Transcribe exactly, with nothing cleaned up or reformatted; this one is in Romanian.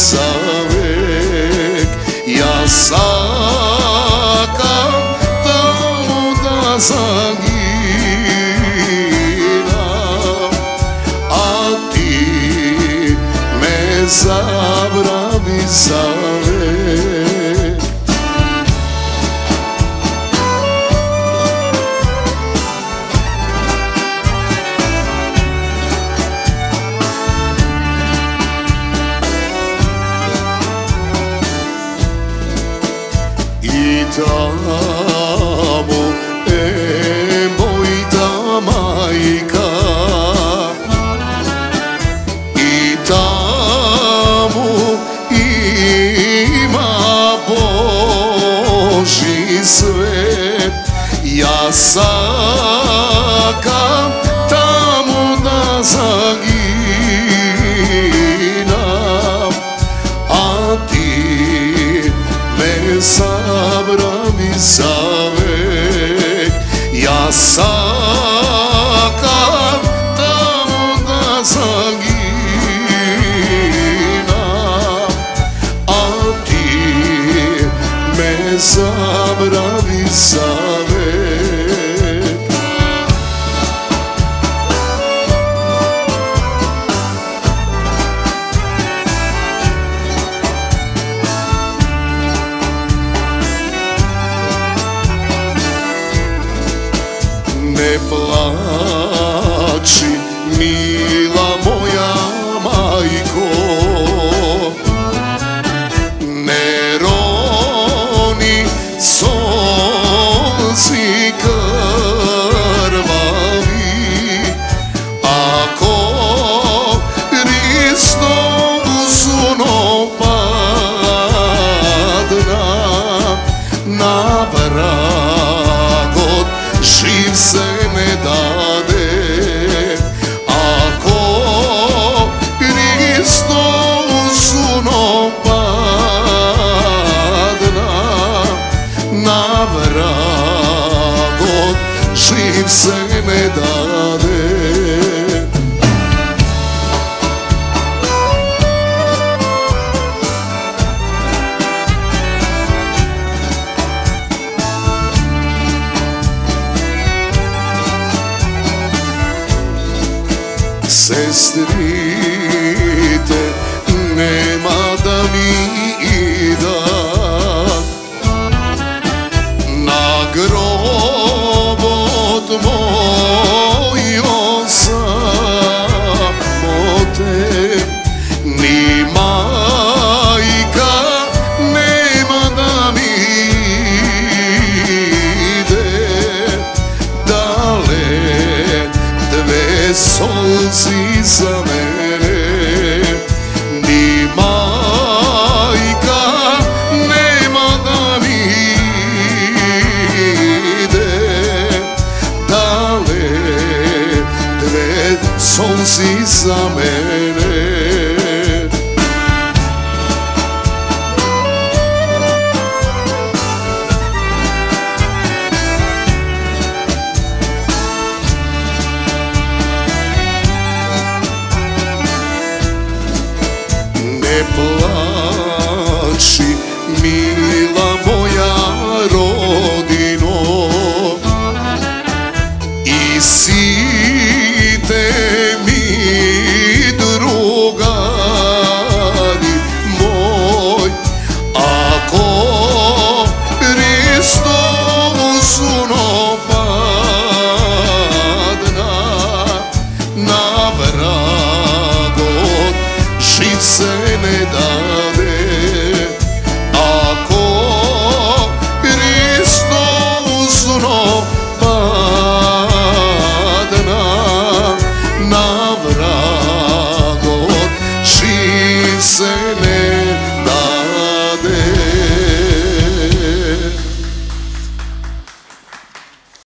zawek ja saka ta zagina a ti me zabravi zawek. Tamo e moj ta majka i tamo ima Boži svet, ja sakam tamo da zaginam, a ti me zabravi zavek, ja sakam tamo da zaginam, a ti me zabravi zavek. Ne plači, mila moja majko, ne roni solzi krvavi, ako risno usuno padna na vragot živ se ne dade, ako risno usuno padna na vragot živ se ne dade. Sestrite, nema da mi i da na grobot mojo samote, ni majka nema da mi ide dale dve solci za mene, ni majka nema da mi ide dale dve solci za mene. Ne plači, mila moja rodino, i site mi drugari moj, ako risno usuno padna na vragot živ se ne dade, ako risno usuno padna na vragot živ se ne dade.